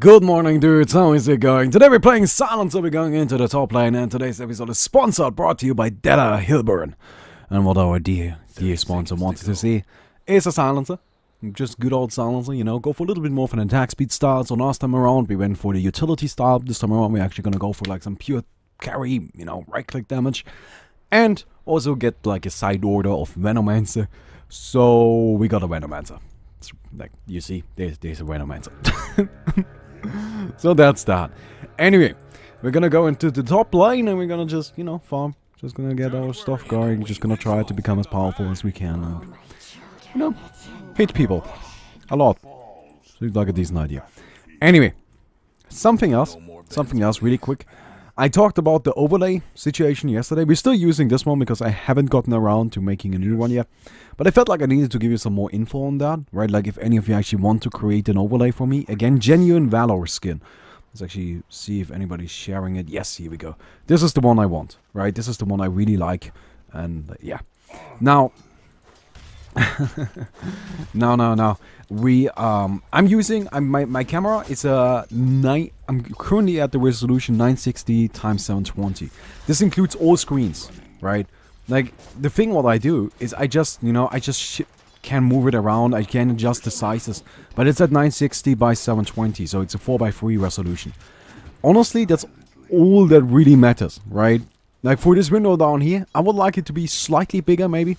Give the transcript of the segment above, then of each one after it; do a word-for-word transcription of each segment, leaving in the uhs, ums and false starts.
Good morning, dudes. How is it going? Today we're playing Silencer. We're going into the top lane, and today's episode is sponsored, brought to you by Della Hilburn. And what our dear, dear sponsor wanted to see is a Silencer. Just good old Silencer, you know. Go for a little bit more of an attack speed style. So last time around, we went for the utility style. This time around, we're actually going to go for like some pure carry, you know, right-click damage. And also get like a side order of Venomancer. So we got a Venomancer. It's like, you see, there's, there's a Venomancer. So that's that. Anyway, we're gonna go into the top lane and we're gonna just, you know, farm. Just gonna get our stuff going. Just gonna try to become as powerful as we can. And, you know, hit people. A lot. Seems like a decent idea. Anyway, something else. Something else really quick. I talked about the overlay situation yesterday. We're still using this one because I haven't gotten around to making a new one yet. But I felt like I needed to give you some more info on that, right? Like if any of you actually want to create an overlay for me. Again, genuine Valor skin. Let's actually see if anybody's sharing it. Yes, here we go. This is the one I want, right? This is the one I really like. And uh, yeah. Now... no, no, no. We, um, I'm using I'm, my my camera. It's a nine. I'm currently at the resolution nine sixty times seven twenty. This includes all screens, right? Like the thing, what I do is I just, you know, I just sh can move it around. I can adjust the sizes, but it's at nine sixty by seven twenty, so it's a four by three resolution. Honestly, that's all that really matters, right? Like for this window down here, I would like it to be slightly bigger, maybe.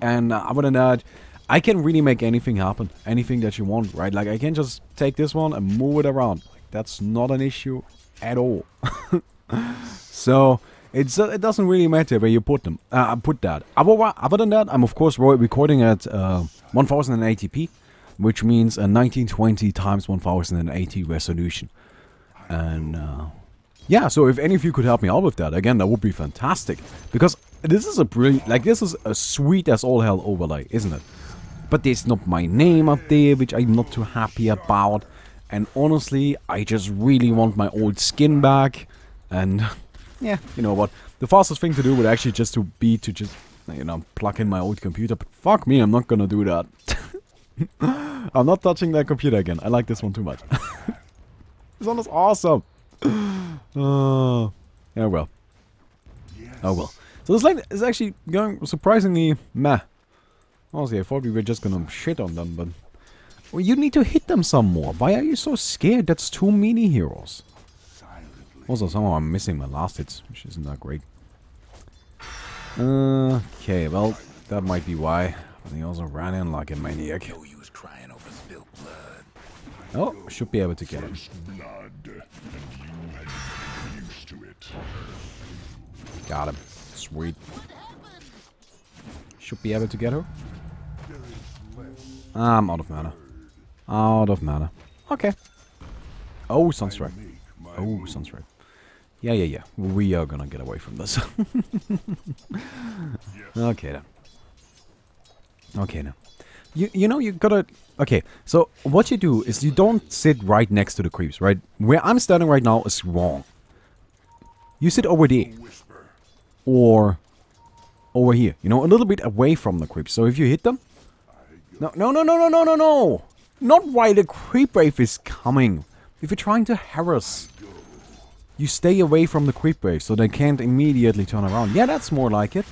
And uh, other than that, I can really make anything happen, anything that you want, right? Like I can just take this one and move it around. Like, that's not an issue at all. So it's uh, it doesn't really matter where you put them. I uh, put that. Other, other than that, I'm of course recording at uh, ten eighty p, which means a nineteen twenty times ten eighty resolution. And uh, yeah, so if any of you could help me out with that, again, that would be fantastic because. This is a brilliant, like this is a sweet as all hell overlay, isn't it? But there's not my name up there, which I'm not too happy about. And honestly, I just really want my old skin back. And yeah, you know what? The fastest thing to do would actually just to be to just, you know, plug in my old computer. But fuck me, I'm not gonna do that. I'm not touching that computer again. I like this one too much. This one is awesome. Uh, yeah, well. Oh well. So this lane is actually going surprisingly meh. Honestly, I thought we were just gonna shit on them, but... Well, you need to hit them some more. Why are you so scared? That's too many heroes. Also, somehow I'm missing my last hits, which isn't that great. Uh, okay, well, that might be why. But he also ran in like a maniac. Oh, should be able to get him. Got him. Sweet. Should be able to get her. I'm out of mana. Out of mana. Okay. Oh, Sunstrike. Oh, Sunstrike. Yeah, yeah, yeah. We are gonna get away from this. Okay, then. Okay, now. You, you know, you gotta... Okay, so what you do is you don't sit right next to the creeps, right? Where I'm standing right now is wrong. You sit over there. Or over here, you know, a little bit away from the creeps. So if you hit them, no, no, no, no, no, no, no, no, not while the creep wave is coming. If you're trying to harass, you stay away from the creep wave so they can't immediately turn around. Yeah, that's more like it.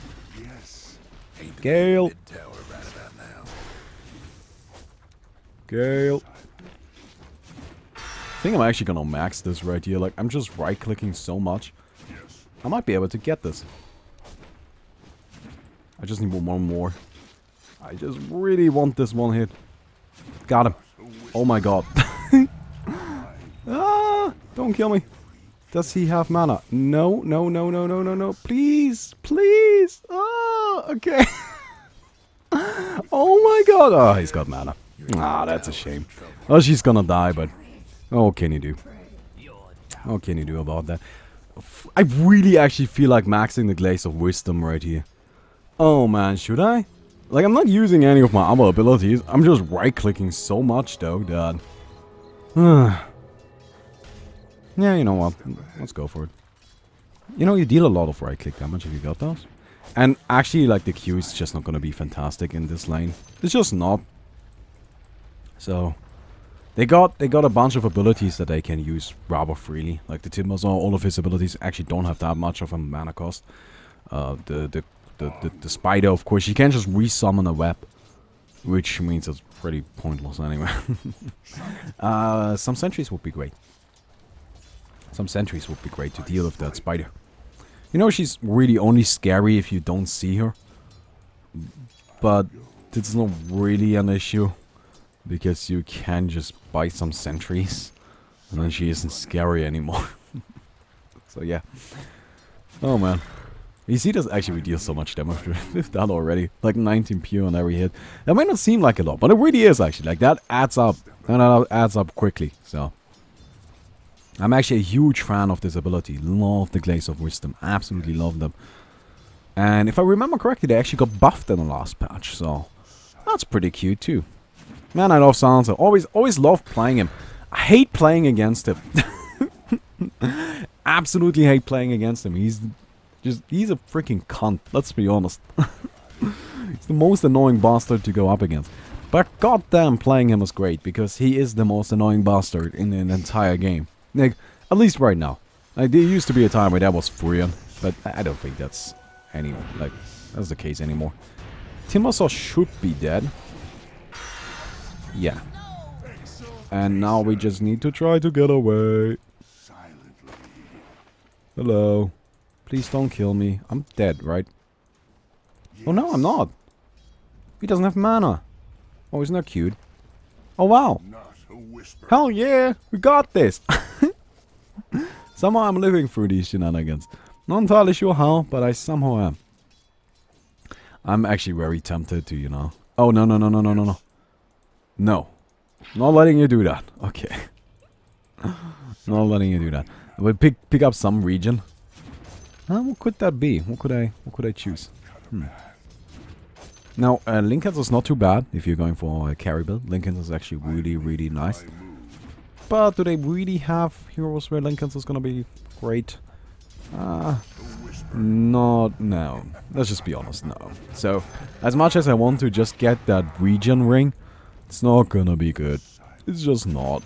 Gale, Gale. I think I'm actually gonna max this right here. Like I'm just right-clicking so much, I might be able to get this. I just need one more. I just really want this one hit. Got him. Oh my god. Ah, don't kill me. Does he have mana? No, no, no, no, no, no, no. Please, please. Oh, okay. Oh my god. Oh, he's got mana. Ah, that's a shame. Oh, she's gonna die, but... Oh, what can you do? What can you do about that? I really actually feel like maxing the Glaive of Wisdom right here. Oh man, should I? Like, I'm not using any of my other abilities. I'm just right-clicking so much, though, that... Yeah, you know what? Let's go for it. You know, you deal a lot of right-click damage. Have you got those? And actually, like, the Q is just not gonna be fantastic in this lane. It's just not. So, They got they got a bunch of abilities that they can use rather freely. Like the Timbersaw, all of his abilities actually don't have that much of a mana cost. Uh, the, the, the, the, the Spider, of course, you can just resummon a web, which means it's pretty pointless anyway. uh, some sentries would be great. Some sentries would be great to deal with that Spider. You know, she's really only scary if you don't see her. But it's not really an issue, because you can just buy some sentries, and then she isn't scary anymore. So yeah. Oh man. You see this? Actually, we deal so much damage with that already. Like nineteen pure on every hit. That might not seem like a lot, but it really is actually. Like that adds up. And that adds up quickly, so. I'm actually a huge fan of this ability. Love the Glaive of Wisdom. Absolutely love them. And if I remember correctly, they actually got buffed in the last patch, so that's pretty cute too. Man, I love Silencer. Always, always love playing him. I hate playing against him. Absolutely hate playing against him. He's just, he's a freaking cunt. Let's be honest. He's the most annoying bastard to go up against. But goddamn, playing him is great, because he is the most annoying bastard in an entire game. Like, at least right now. Like, there used to be a time where that was Furion, but I don't think that's any, like, that's the case anymore. Timbersaw should be dead. Yeah. And now we just need to try to get away. Hello. Please don't kill me. I'm dead, right? Oh no, I'm not. He doesn't have mana. Oh, isn't that cute? Oh wow. Hell yeah, we got this! Somehow I'm living through these shenanigans. Not entirely sure how, but I somehow am. I'm actually very tempted to, you know. Oh, no, no, no, no, no, no, no. No. Not letting you do that. Okay. Not letting you do that. We'll pick, pick up some region. Huh, what could that be? What could I, what could I choose? Hmm. Now, uh, Lincoln's is not too bad if you're going for a carry build. Lincoln's is actually really, really nice. But do they really have heroes where Lincoln's is going to be great? Uh, not, no. Let's just be honest, no. So, as much as I want to just get that region ring, it's not going to be good. It's just not.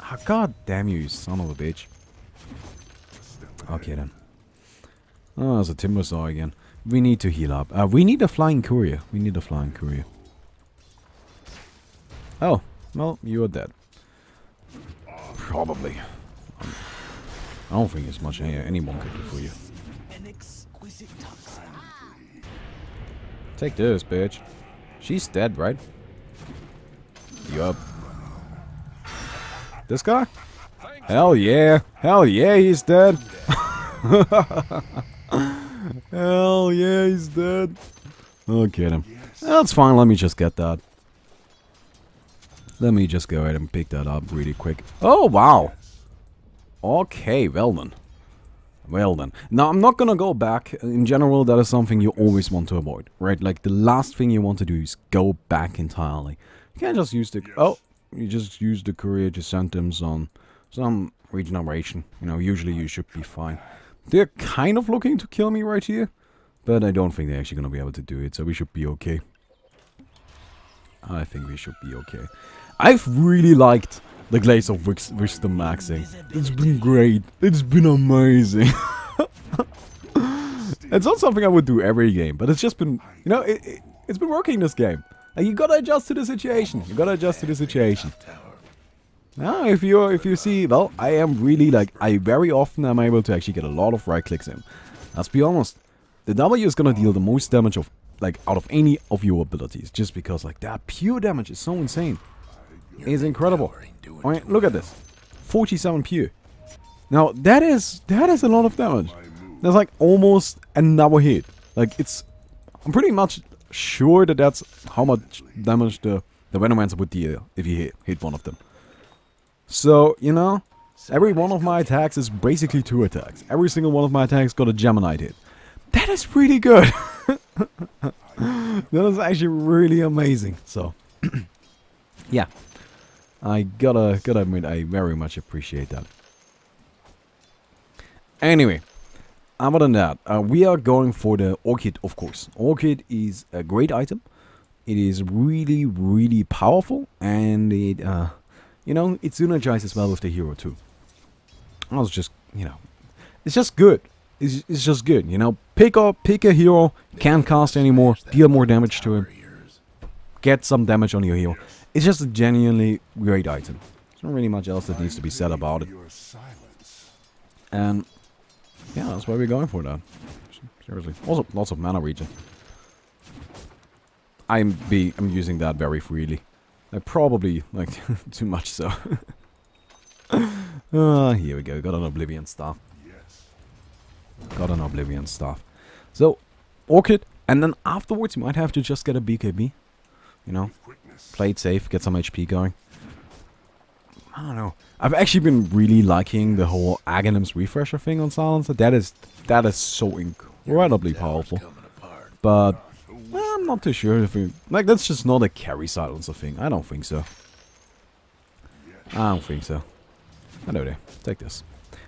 Oh, God damn you, you son of a bitch. Okay, then. Oh, there's a Timbersaw again. We need to heal up. Uh, we need a Flying Courier. We need a Flying Courier. Oh, well, you are dead. Probably. Um, I don't think there's much any anyone could do for you. Take this, bitch. She's dead, right? Yup. This guy? Hell yeah. Hell yeah, he's dead. Hell yeah, he's dead. I'll get him. That's fine, let me just get that. Let me just go ahead and pick that up really quick. Oh, wow. Okay, well then. Well then. Now, I'm not gonna go back. In general, that is something you always want to avoid, right? Like, the last thing you want to do is go back entirely. You can't just use the... Oh, you just use the courier to send him on some regeneration. You know, usually you should be fine. They're kind of looking to kill me right here, but I don't think they're actually going to be able to do it, so we should be okay. I think we should be okay. I've really liked the Glaive of Wisdom maxing. It's been great. It's been amazing. It's not something I would do every game, but it's just been, you know, it, it, it's been working this game. And you gotta adjust to the situation. You gotta adjust to the situation. Now, if you if you see, well, I am really like I very often am able to actually get a lot of right clicks in. Let's be honest, the W is gonna deal the most damage of like out of any of your abilities, just because like that pure damage is so insane. It's incredible. I mean, look at this, forty-seven pure. Now that is that is a lot of damage. That's like almost another hit. Like it's, I'm pretty much sure that that's how much damage the the Venomancer would deal if you hit hit one of them. So, you know, every one of my attacks is basically two attacks. Every single one of my attacks got a Gemini hit. That is pretty good. That is actually really amazing. So, yeah. I gotta, gotta admit, I very much appreciate that. Anyway, other than that, uh, we are going for the Orchid, of course. Orchid is a great item. It is really, really powerful, and it, uh, you know, it synergizes well with the hero too. I was just, you know, it's just good. It's, it's just good, you know. Pick up, pick a hero, can't cast anymore, deal more damage to him, get some damage on your hero. It's just a genuinely great item. There's not really much else that needs to be said about it. And yeah, that's why we're going for that. Seriously. Also, lots of mana regen. I'm be I'm using that very freely. I probably like too much so. uh, here we go. Got an Oblivion Staff. Got an Oblivion Staff. So, Orchid, and then afterwards you might have to just get a B K B. You know, play it safe, get some H P going. I don't know. I've actually been really liking the whole Aghanim's refresher thing on Silencer. That is, that is so incredibly powerful. But well, I'm not too sure if we, like, that's just not a carry Silencer thing. I don't think so. I don't think so. Hello there. Take this.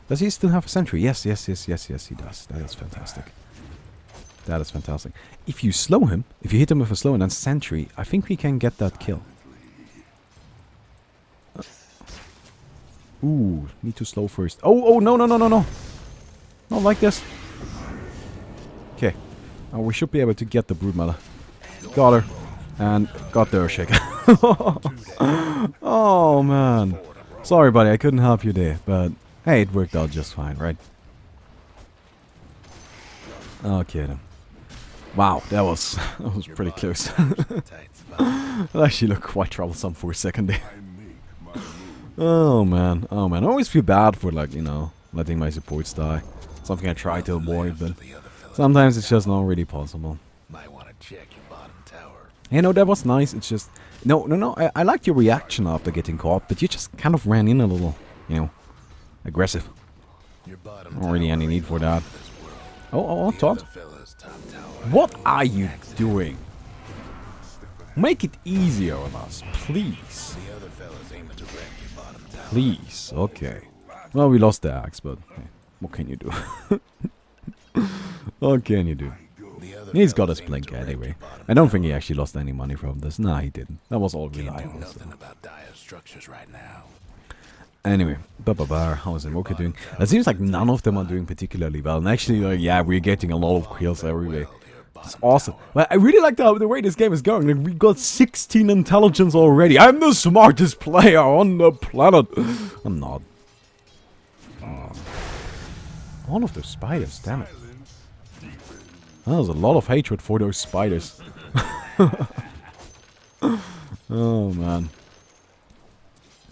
Does he still have a sentry? Yes, yes, yes, yes, yes, he does. That is fantastic. That is fantastic. If you slow him, if you hit him with a slow and then sentry, I think we can get that kill. Uh. Ooh, need to slow first. Oh, oh, no, no, no, no, no. Not like this. Okay. Now we should be able to get the Broodmother. Got her. And got the Earthshaker. Oh, man. Sorry, buddy, I couldn't help you there, but... Hey, it worked out just fine, right? Okay then. Wow, that was that was pretty close. It actually looked quite troublesome for a second there. Oh man, oh man. I always feel bad for, like, you know, letting my supports die. Something I try to avoid, but sometimes it's just not really possible. Might want to check your bottom tower. You know, that was nice. It's just no, no, no. I, I liked your reaction after getting caught, but you just kind of ran in a little, you know. Aggressive. Not really any need for that. Oh, oh, oh, Todd. What are you doing? Make it easier on us, please. Please, okay. Well, we lost the axe, but hey, what can you do? What can you do? He's got his blink anyway. I don't think he actually lost any money from this. Nah, he didn't. That was all reliable. So. Anyway, Bababar, how is Invoker doing? It seems like none of them are doing particularly well. And actually, like, yeah, we're getting a lot of kills every way. It's awesome. Well, I really like the, the way this game is going. Like, we got sixteen intelligence already. I'm the smartest player on the planet. I'm not. Oh. All of those spiders, damn it. Well, there's a lot of hatred for those spiders. Oh, man.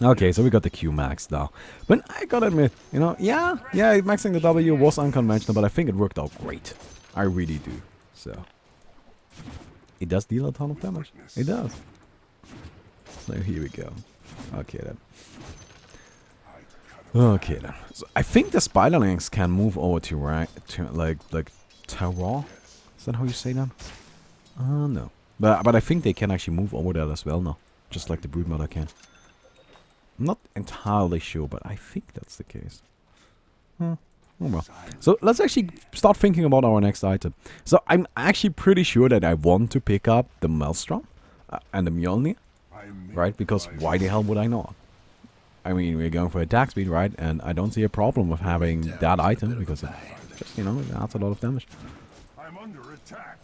Okay, so we got the Q maxed now. But I gotta admit, you know, yeah, yeah, maxing the W was unconventional, but I think it worked out great. I really do. So, it does deal a ton of damage. It does. So here we go. Okay then. Okay then. So I think the spiderlings can move over to right, to like like Terra. Is that how you say that? Uh no. But but I think they can actually move over there as well now, just like the Broodmother can. I'm not entirely sure, but I think that's the case. Hmm. Oh well. So let's actually start thinking about our next item. So I'm actually pretty sure that I want to pick up the Maelstrom uh, and the Mjolnir, right? Because why the hell would I not? I mean, we're going for attack speed, right? And I don't see a problem with having that item because it just, you know, it adds a lot of damage. I'm under attack.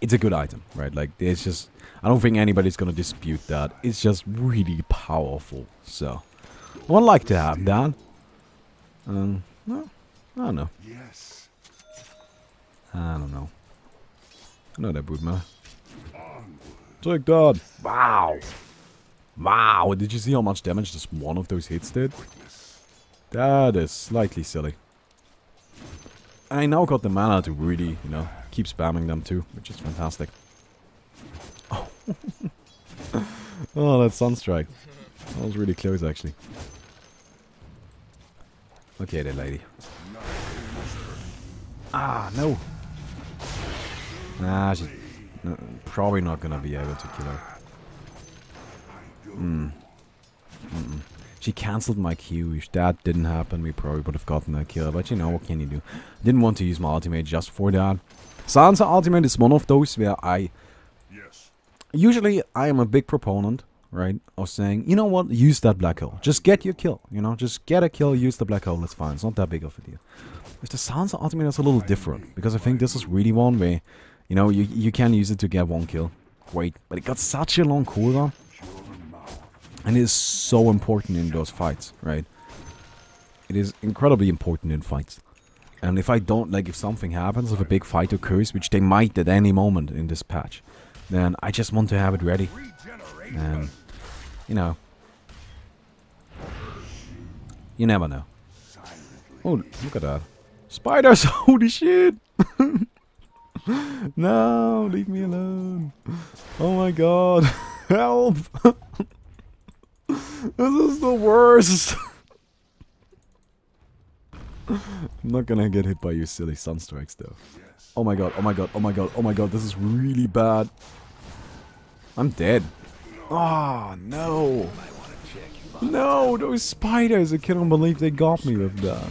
It's a good item, right? Like, it's just... I don't think anybody's gonna dispute that. It's just really powerful, so... I would like to have that. Um, no, I don't know. I don't know. I know that Broodmother. Take that! Wow! Wow, did you see how much damage just one of those hits did? That is slightly silly. I now got the mana to really, you know... keep spamming them too, which is fantastic. Oh, oh, that Sunstrike. That was really close, actually. Okay, there, lady. Ah, no. Nah, she's no, probably not gonna be able to kill her. Mm. Mm-mm. She cancelled my Q. If that didn't happen, we probably would have gotten a kill. But you know, what can you do? Didn't want to use my ultimate just for that. Sansa ultimate is one of those where I, yes. usually I am a big proponent, right, of saying, you know what, use that black hole. Just get your kill, you know, just get a kill, use the black hole, it's fine. It's not that big of a deal. If the sounds are ultimately a little different, because I think this is really one way, you know, you, you can use it to get one kill. Great, but it got such a long cooldown. And it is so important in those fights, right? It is incredibly important in fights. And if I don't, like, if something happens, if a big fight occurs, which they might at any moment in this patch, then I just want to have it ready. And, you know, you never know. Oh, look at that. Spiders! Holy shit! No, leave me alone. Oh my god. Help! This is the worst. I'm not gonna get hit by your silly sunstrikes though. Oh my god, oh my god, oh my god, oh my god, this is really bad. I'm dead. Oh no. No, those spiders, I cannot believe they got me with that.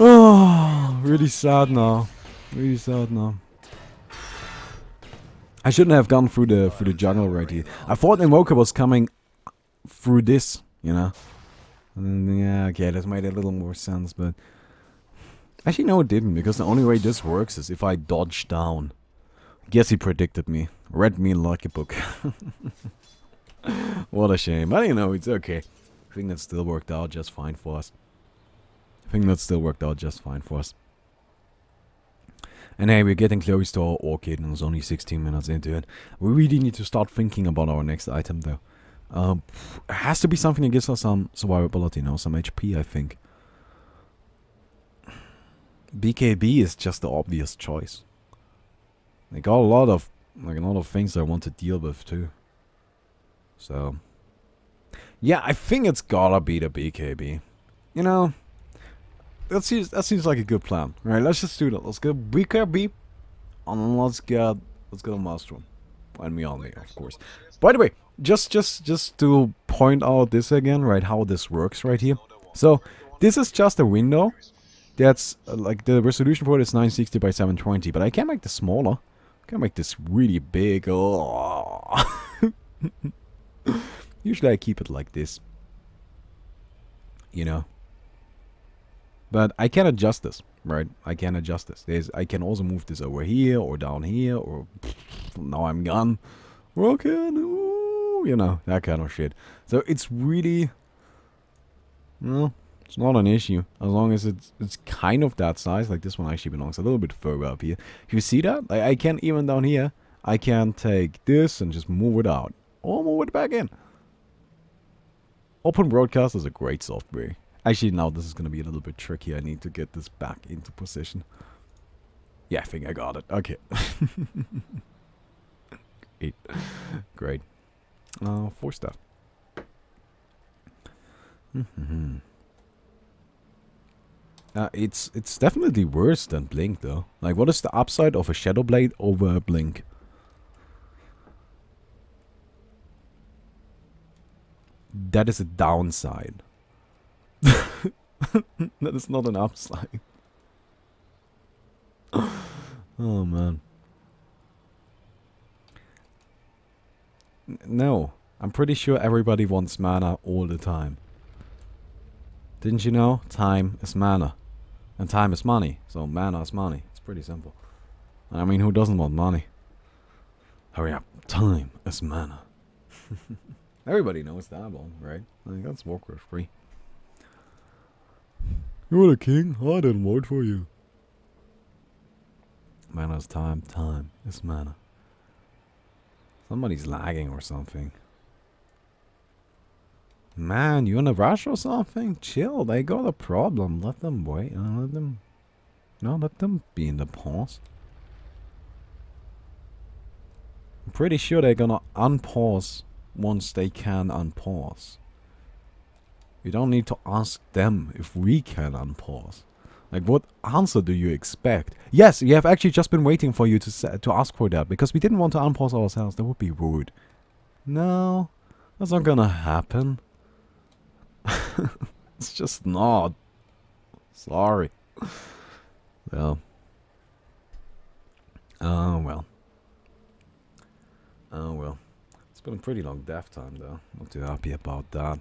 Oh, really sad now. Really sad now. I shouldn't have gone through the through the jungle right here. I thought Invoker was coming through this, you know. And yeah, okay, that made a little more sense, but actually no, it didn't, because the only way this works is if I dodge down. Guess he predicted me. Read me like a book. What a shame. But you know, it's okay. I think that still worked out just fine for us. I think that still worked out just fine for us. And hey, we're getting close to our Orchid, and it's only sixteen minutes into it. We really need to start thinking about our next item, though. Um, it has to be something that gives us some survivability, no? Some H P, I think. B K B is just the obvious choice. They got a lot of, like, a lot of things I want to deal with, too. So, yeah, I think it's gotta be the B K B. You know, that seems that seems like a good plan. Right, let's just do that. Let's get B K B, and let's get let's get a mushroom, and Mjolnir, of course. By the way, just just just to point out this again, right? How this works right here. So this is just a window. That's uh, like the resolution for it is nine sixty by seven twenty, but I can make this smaller. I can make this really big. Oh. Usually I keep it like this, you know. But I can adjust this, right? I can adjust this. There's, I can also move this over here or down here or... Now I'm gone. Rockin', ooh, you know, that kind of shit. So it's really... Well, it's not an issue. As long as it's it's kind of that size. Like this one actually belongs a little bit further up here. You see that? Like I can even down here. I can take this and just move it out. Or move it back in. Open Broadcast is a great software. Actually, now this is going to be a little bit tricky. I need to get this back into position. Yeah, I think I got it. Okay. Great. Great. Uh, four stuff. Mm-hmm. uh, it's it's definitely worse than Blink, though. Like, what is the upside of a Shadow Blade over a Blink? That is a downside. That is not an upside. Oh man. N no, I'm pretty sure everybody wants mana all the time. Didn't you know? Time is mana. And time is money. So mana is money. It's pretty simple. I mean, who doesn't want money? Hurry up. Time is mana. Everybody knows that one, right? I think that's Warcraft free. You were the king? I didn't vote for you. Mana is time. Time is mana. Somebody's lagging or something. Man, you in a rush or something? Chill, they got a problem. Let them wait. Uh, let them... No, let them be in the pause. I'm pretty sure they're gonna unpause once they can unpause. You don't need to ask them if we can unpause. Like, what answer do you expect? Yes, we have actually just been waiting for you to sa to ask for that, because we didn't want to unpause ourselves. That would be rude. No, that's not gonna happen. It's just not. Sorry. Well. Oh, uh, well. Oh well, it's been a pretty long death time though. Not too happy about that.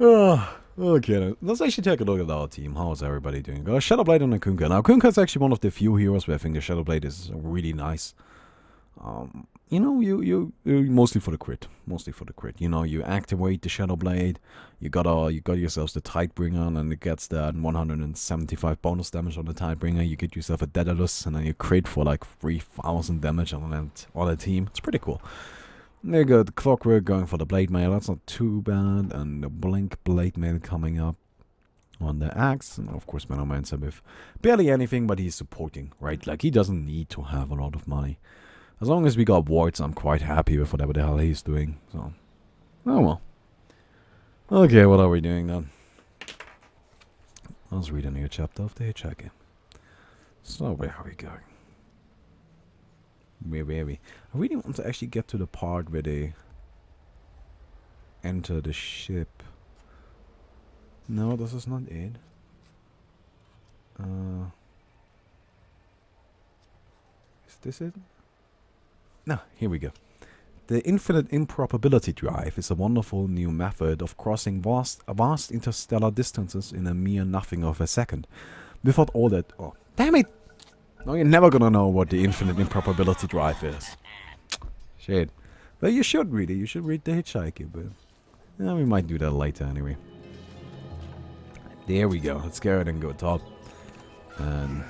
Oh, okay, let's actually take a look at our team. How's everybody doing? Got Shadowblade and a Kunkka. Now Kunkka is actually one of the few heroes where I think the Shadowblade is really nice. Um, you know, you, you you mostly for the crit, mostly for the crit. You know, you activate the Shadowblade. You got uh, you got yourselves the Tidebringer, and it gets that one hundred seventy-five bonus damage on the Tidebringer. You get yourself a Daedalus, and then you crit for like three thousand damage on that on the team. It's pretty cool. There you go, the Clockwork going for the Blade Mail, that's not too bad, and the Blink Blade Mail coming up on the Axe, and of course Venomancer with barely anything, but he's supporting, right? Like, he doesn't need to have a lot of money. As long as we got wards, I'm quite happy with whatever the hell he's doing, so... Oh well. Okay, what are we doing then? Let's read a new chapter of the Hitchhiker. So, where are we going? Where were we? I really want to actually get to the part where they enter the ship. No, this is not it. Uh, is this it? No, here we go. The Infinite Improbability Drive is a wonderful new method of crossing vast, vast interstellar distances in a mere nothing of a second. Without all that... Oh, damn it! No, you're never gonna know what the Infinite Improbability Drive is. Shit. Well, you should read it. You should read the Hitchhiker, but... Yeah, we might do that later anyway. There we go. Let's go ahead and go top. And...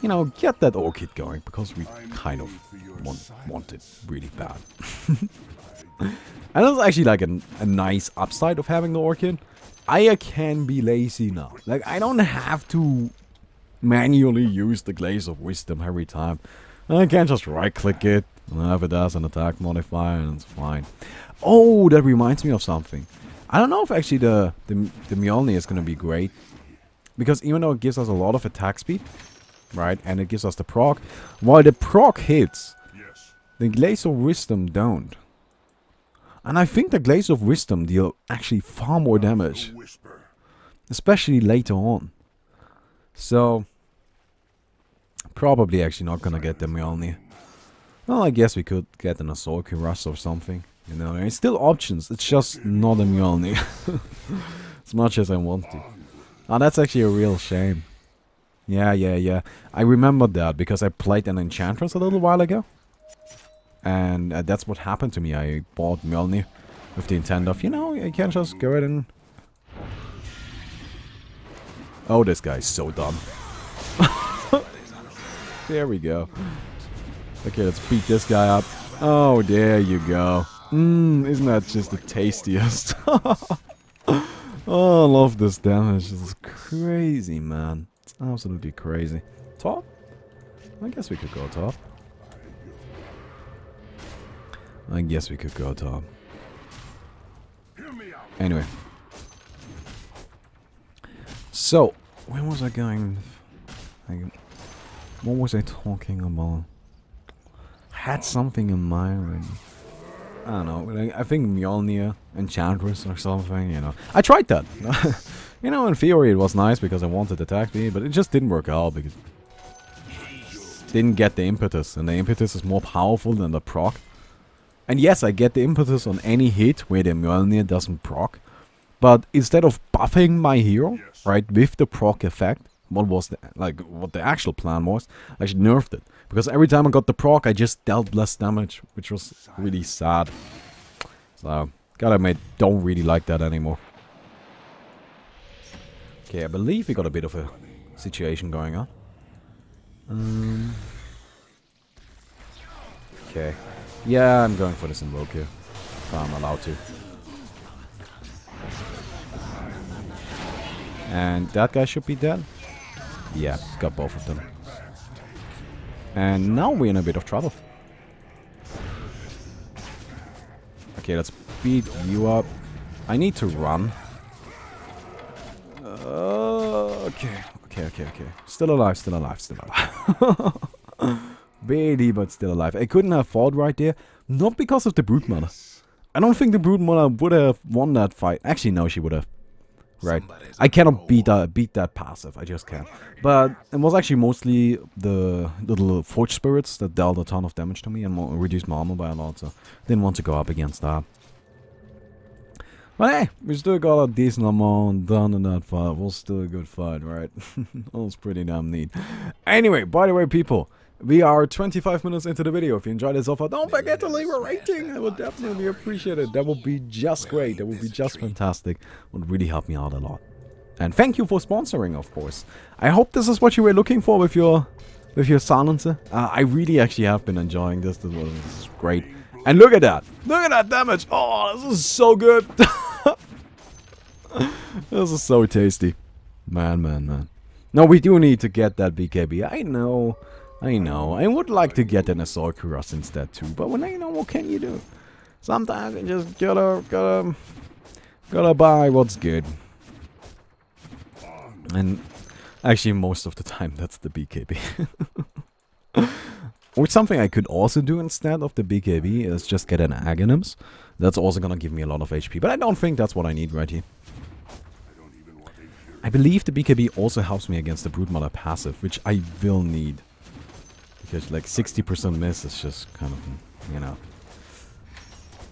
You know, get that Orchid going, because we kind of want, want it really bad. And that's actually like a, a nice upside of having the Orchid. I can be lazy now. Like, I don't have to... manually use the Glaive of Wisdom every time. I can just right click it and have it as an attack modifier and it's fine. Oh, that reminds me of something. I don't know if actually the, the, the Mjolnir is going to be great. Because even though it gives us a lot of attack speed, right, and it gives us the proc, while the proc hits, yes, the Glaive of Wisdom don't. And I think the Glaive of Wisdom deal actually far more damage. Especially later on. So, probably actually not gonna get the Mjolnir. Well, I guess we could get an Assault Cuirass or something. You know, it's still options, it's just not a Mjolnir. As much as I want to. Oh, that's actually a real shame. Yeah, yeah, yeah. I remember that because I played an Enchantress a little while ago. And uh, that's what happened to me. I bought Mjolnir with the intent of, you know, I can just go ahead and... Oh, this guy's so dumb. There we go. Okay, let's beat this guy up. Oh, there you go. Mmm, isn't that just the tastiest? Oh, I love this damage. This is crazy, man. It's absolutely crazy. Top? I guess we could go top. I guess we could go top. Anyway. So, where was I going? What was I talking about? I had something in mind. Really. I don't know. I think Mjolnir, Enchantress or something, you know. I tried that. You know, in theory it was nice because I wanted to attack me, but it just didn't work out because... Didn't get the Impetus, and the Impetus is more powerful than the proc. And yes, I get the Impetus on any hit where the Mjolnir doesn't proc. But instead of buffing my hero, yes, right, with the proc effect, what was the, like what the actual plan was, I just nerfed it. Because every time I got the proc, I just dealt less damage, which was really sad. So, gotta admit, don't really like that anymore. Okay, I believe we got a bit of a situation going on. Um, okay. Yeah, I'm going for this invoke here, if I'm allowed to. And that guy should be dead. Yeah, got both of them. And now we're in a bit of trouble. Okay, let's beat you up. I need to run. Uh, okay, okay, okay, okay. Still alive, still alive, still alive. Barely, but still alive. I couldn't have fought right there. Not because of the Broodmother. I don't think the Broodmother would have won that fight. Actually, no, she would have. right? I cannot beat that beat that passive. I just can't. But it was actually mostly the little Forge Spirits that dealt a ton of damage to me and reduced my armor by a lot, so didn't want to go up against that. But hey, we still got a decent amount done in that fight. It was still a good fight, right? It was pretty damn neat. Anyway, by the way, people, we are twenty-five minutes into the video. If you enjoyed this so far, don't forget to leave a rating. I would definitely appreciate it. That would be just great. That would be just fantastic. Would really help me out a lot. And thank you for sponsoring, of course. I hope this is what you were looking for with your with your silencer. Uh, I really actually have been enjoying this. This was great. And look at that. Look at that damage. Oh, this is so good. This is so tasty. Man, man, man. No, we do need to get that B K B. I know. I know. I would like to get an Assault Cuirass instead too, but when I know, what can you do? Sometimes you just gotta, gotta, gotta buy what's good. And actually, most of the time, that's the B K B. Or something I could also do instead of the B K B is just get an Aghanim's. That's also gonna give me a lot of H P, but I don't think that's what I need right here. I believe the B K B also helps me against the Broodmother passive, which I will need. Because like sixty percent miss is just kind of, you know,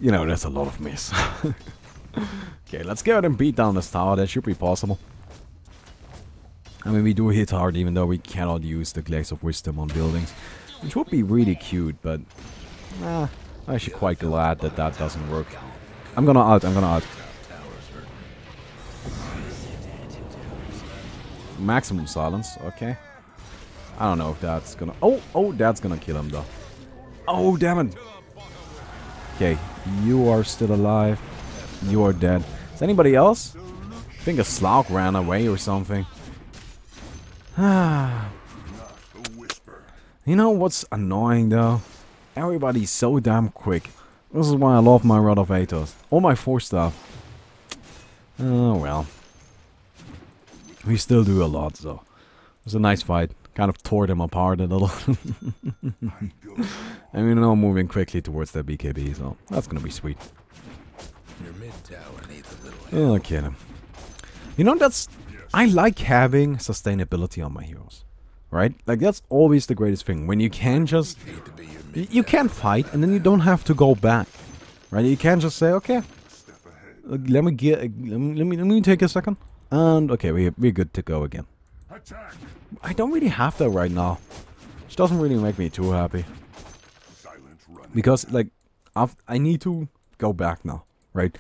you know, that's a lot of miss. Okay, let's go ahead and beat down this tower. That should be possible. I mean, we do hit hard even though we cannot use the Glaive of Wisdom on buildings, which would be really cute, but nah, I'm actually quite glad that that doesn't work. I'm gonna out, I'm gonna out. Maximum silence, okay. I don't know if that's gonna... Oh, oh, that's gonna kill him, though. Oh, damn it. Okay, you are still alive. You are dead. Is anybody else? I think a Slaug ran away or something. You know what's annoying, though? Everybody's so damn quick. This is why I love my Rod of Atos. All my four stuff. Oh, well. We still do a lot, though. It was a nice fight. Kind of tore them apart a little. I mean, now moving quickly towards that B K B, so that's gonna be sweet. Your mid tower needs a little help. Oh, kidding. You know, that's... I like having sustainability on my heroes, right? Like, that's always the greatest thing. When you can just... You can fight, and then you don't have to go back, right? You can just say, okay, let me get... Let me, let me take a second. And, okay, we, we're good to go again. I don't really have that right now, which doesn't really make me too happy, because like I've, I need to go back now, right?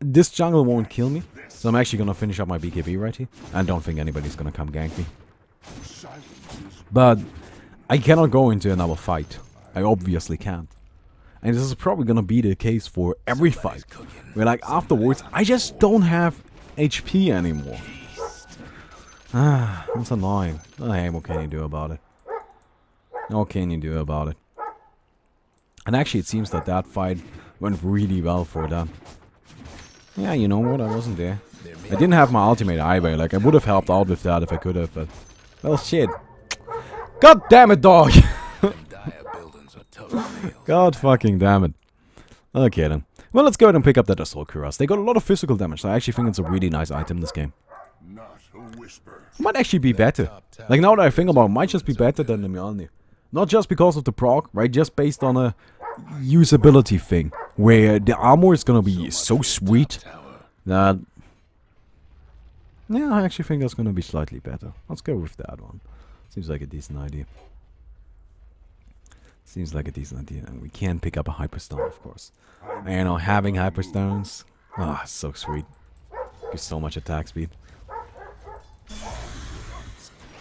This jungle won't kill me, so I'm actually gonna finish up my B K B right here. I don't think anybody's gonna come gank me, but I cannot go into another fight. I obviously can't, and this is probably gonna be the case for every fight, where like afterwards I just don't have H P anymore. Ah, that's annoying. Hey, what can you do about it? What can you do about it? And actually, it seems that that fight went really well for them. Yeah, you know what? I wasn't there. I didn't have my ultimate either. Like, I would have helped out with that if I could have, but... Well, shit. God damn it, dog! God fucking damn it. Okay, then. Well, let's go ahead and pick up that Assault Cuirass. They got a lot of physical damage, so I actually think it's a really nice item this game. It might actually be better. Like, now that I think about it, it might just be better than the Mjolnir. Not just because of the proc, right? Just based on a usability thing, where the armor is gonna be so sweet that... Yeah, I actually think that's gonna be slightly better. Let's go with that one. Seems like a decent idea. Seems like a decent idea. And we can pick up a Hyperstone, of course. You know, having Hyperstones... Ah, oh, so sweet. Gives so much attack speed.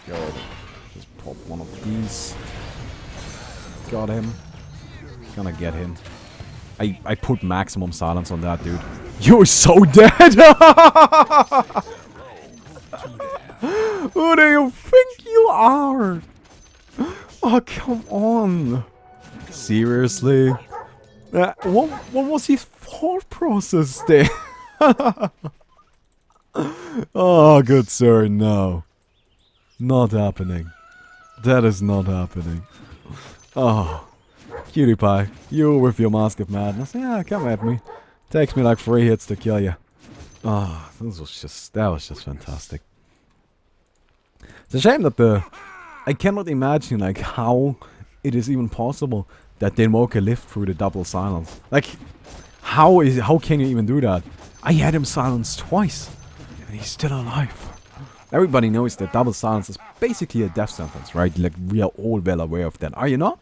Good. Just pop one of these. Got him. Gonna get him. I, I put maximum silence on that dude. You're so dead! Who do you think you are? Oh, come on. Seriously? Uh, what, what was his thought process there? Oh, good sir, no. Not happening. That is not happening. Oh, cutie pie, you with your mask of madness. Yeah, come at me. Takes me like three hits to kill you. Ah, oh, this was just that was just fantastic. It's a shame that the I cannot imagine like how it is even possible that Denmoka lived through the double silence. Like how is how can you even do that? I had him silenced twice and he's still alive. Everybody knows that double silence is basically a death sentence, right? Like we are all well aware of that. Are you not?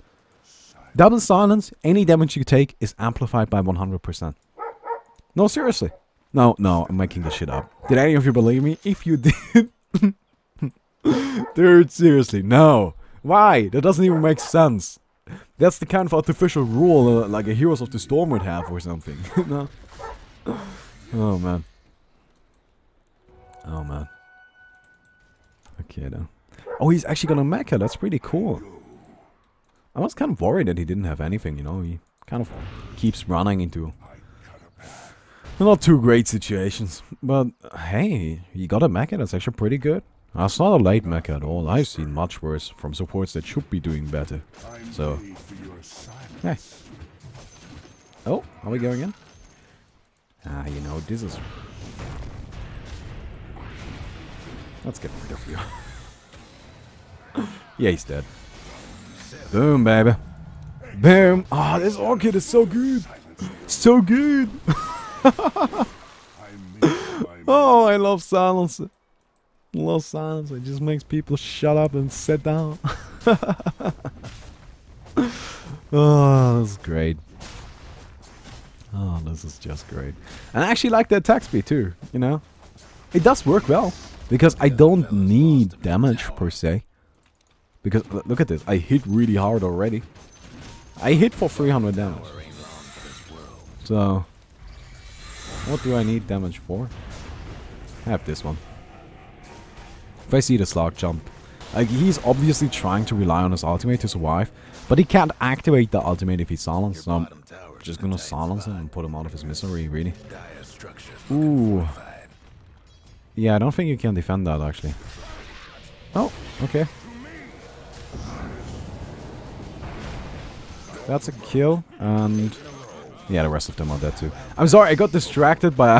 Double silence, any damage you take is amplified by one hundred percent. No, seriously. No, no, I'm making this shit up. Did any of you believe me? If you did... Dude, seriously, no. Why? That doesn't even make sense. That's the kind of artificial rule uh, like a Heroes of the Storm would have or something. No. Oh, man. Oh, man. Okay, then. Oh, he's actually gonna mecha. That's pretty cool. I was kind of worried that he didn't have anything, you know. He kind of keeps running into... not too great situations, but hey, you got a mecha, that's actually pretty good. That's not a late mecha at all, I've seen much worse from supports that should be doing better, so, hey. Oh, are we going in? Ah, you know, this is... Let's get rid of you. Yeah, he's dead. Boom, baby. Boom! Ah, oh, this Orchid is so good! So good! Oh, I love silence. Love silence. It just makes people shut up and sit down. Oh, that's great. Oh, this is just great. And I actually like the attack speed too, you know. It does work well. Because I don't need damage per se. Because, look at this. I hit really hard already. I hit for three hundred damage. So... what do I need damage for? I have this one. If I see the Slark jump, like he's obviously trying to rely on his ultimate to survive, but he can't activate the ultimate if he's silenced, so I'm just gonna silence him and put him out of his misery, really. Ooh. Yeah, I don't think you can defend that, actually. Oh, okay. That's a kill, and... yeah, the rest of them are dead too. I'm sorry, I got distracted by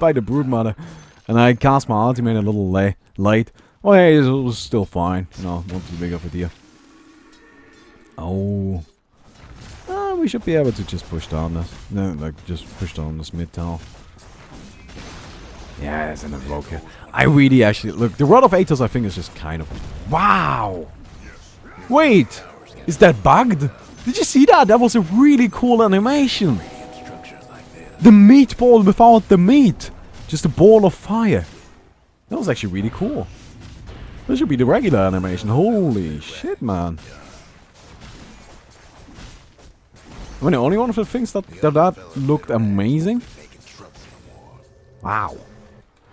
by the Broodmother, and I cast my ultimate a little la late. Oh, hey, it was still fine. You know, not too big of a deal. Oh, uh, we should be able to just push down this. No, like just push down this mid tower. Yeah, there's an invoker. I really actually look. The Rod of Atos, I think, is just kind of wow. Wait, is that bugged? Did you see that? That was a really cool animation. The meatball without the meat. Just a ball of fire. That was actually really cool. That should be the regular animation. Holy shit, man. I mean, the only one of the things that that, that looked amazing. Wow.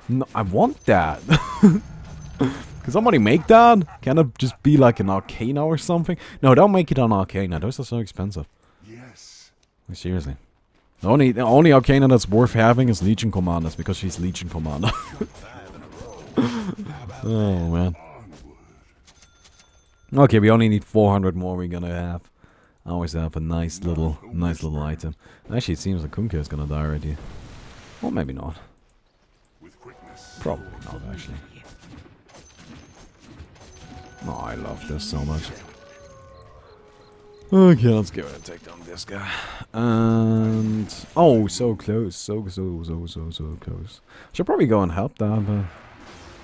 No, I want that. Can somebody make that? Can it just be like an Arcana or something? No, don't make it on Arcana. Those are so expensive. Yes. Seriously. The only, the only Arcana that's worth having is Legion Commanders, because she's Legion Commander. Oh, man. Okay, we only need four hundred more we're gonna have. I always have a nice little, nice little item. Actually, it seems like Kunkka is gonna die already. Or maybe not. Probably not, actually. Oh, I love this so much. Okay, let's go and take down this guy. And... oh, so close. So, so, so, so, so close. Should probably go and help that, but...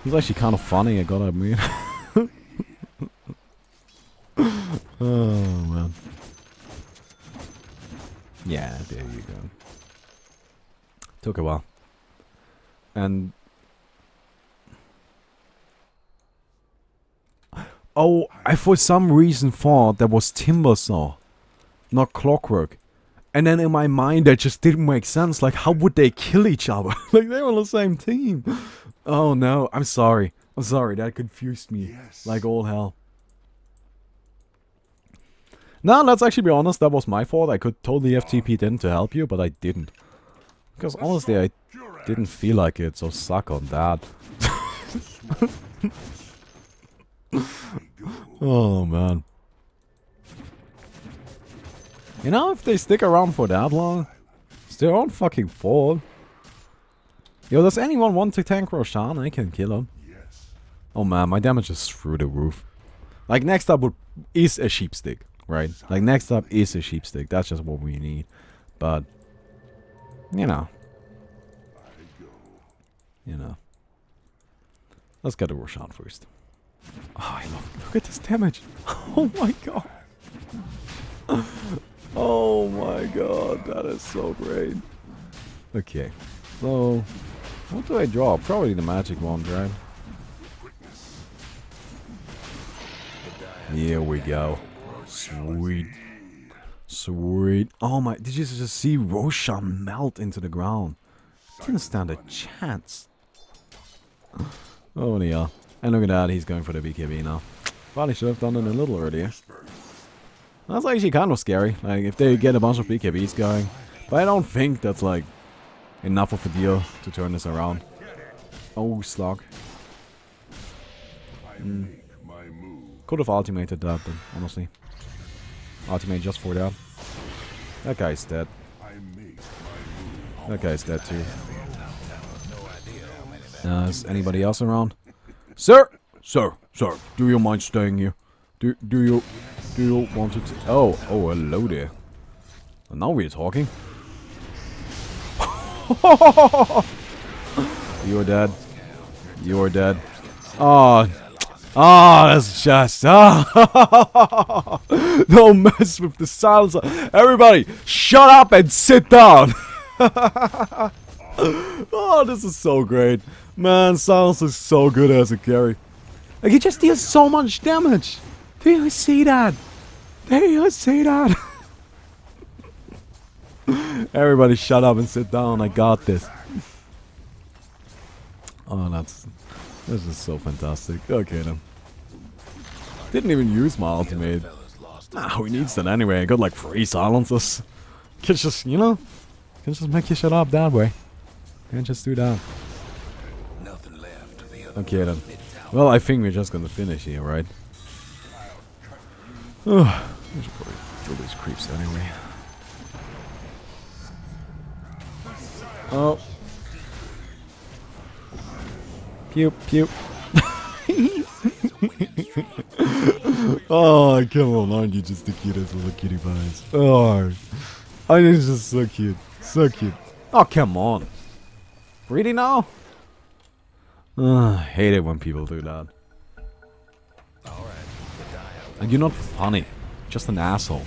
he's actually kind of funny, I gotta admit. Oh, man. Yeah, there you go. Took a while. And... oh, I for some reason thought that was Timbersaw, not Clockwork. And then in my mind that just didn't make sense. Like, how would they kill each other? Like, they were on the same team. Oh no, I'm sorry. I'm sorry, that confused me. Yes. Like all hell. Now, let's actually be honest, that was my fault. I could totally have T P'd in to help you, but I didn't. Because honestly, I didn't feel like it, so suck on that. Oh, man. You know, if they stick around for that long, it's their own fucking fault. Yo, does anyone want to tank Roshan? I can kill him. Yes. Oh man, my damage is through the roof. Like next up would, is a Sheepstick, right? Like next up is a Sheepstick. That's just what we need. But you know, you know. Let's get the Roshan first. Oh, I love it. Look at this damage! Oh my god! Oh my god! That is so great. Okay, so what do I draw? Probably the magic wand, right? Here we go. Sweet, sweet. Oh my! Did you just see Roshan melt into the ground? Didn't stand a chance. Oh yeah. And look at that, he's going for the B K B now. Probably should have done it a little earlier. That's actually kind of scary, like if they get a bunch of B K Bs going. But I don't think that's like enough of a deal to turn this around. Oh, slog. Mm. Could have ultimated that, but honestly. Ultimate just for that. That guy's dead. That guy's dead too. Uh, is anybody else around? Sir, sir, sir, do you mind staying here? Do do you do you want to? T oh, oh, hello there. And now we're talking. You're dead. You're dead. Oh, oh, that's just. Oh. Don't mess with the silence. Everybody, shut up and sit down. Oh, this is so great. Man, Silencer is so good as a carry. Like, he just deals so much damage. Do you see that? Do you see that? Everybody shut up and sit down. I got this. Oh, that's... This is so fantastic. Okay, then. Didn't even use my ultimate. Nah, who needs that anyway? I got, like, three silencers. Can just, you know? Can just make you shut up that way. Can't just do that. Okay then. Well, I think we're just gonna finish here, right? Oh, we should probably kill these creeps anyway. Oh. Pew, pew. Oh, I can't hold on, you just the cutest little cutie pies. Oh, I think it's just so cute. So cute. Oh, come on. Really now? Uh, I hate it when people do that. And you're not funny, just an asshole.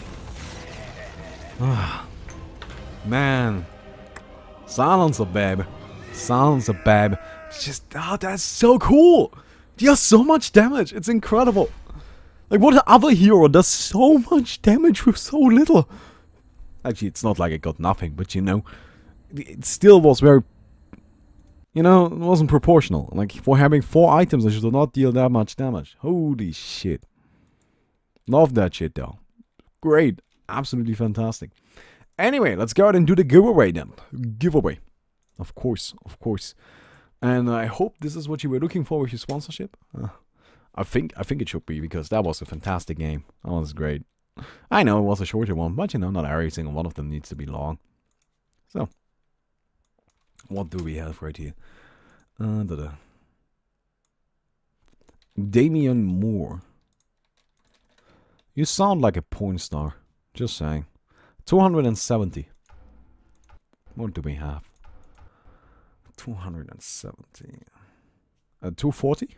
Uh, man, Silencer, babe, Silencer, babe. It's just ah, oh, that's so cool. Deals so much damage. It's incredible. Like what other hero does so much damage with so little? Actually, it's not like it got nothing, but you know, it still was very. You know, it wasn't proportional. Like, for having four items, I should not deal that much damage. Holy shit. Love that shit, though. Great. Absolutely fantastic. Anyway, let's go ahead and do the giveaway, then. Giveaway. Of course, of course. And I hope this is what you were looking for with your sponsorship. Uh, I think I think it should be, because that was a fantastic game. That was great. I know it was a shorter one, but, you know, not every single one of them needs to be long. So... What do we have right here? Uh, da -da. Damian Moore. You sound like a porn star. Just saying. two hundred seventy. What do we have? two hundred seventy. Uh, two forty?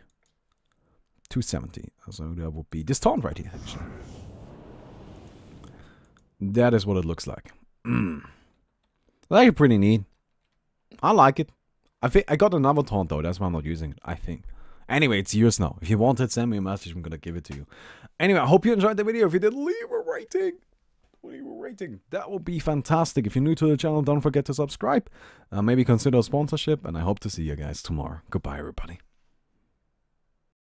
two seventy. So that would be this taunt right here, actually. That is what it looks like. Mm. That's pretty neat. I like it. I think I got another taunt though, that's why I'm not using it, I think. Anyway, it's yours now. If you want it, send me a message, I'm gonna give it to you. Anyway, I hope you enjoyed the video. If you did, leave a rating. Leave a rating. That would be fantastic. If you're new to the channel, don't forget to subscribe. Uh, maybe consider a sponsorship, and I hope to see you guys tomorrow. Goodbye, everybody.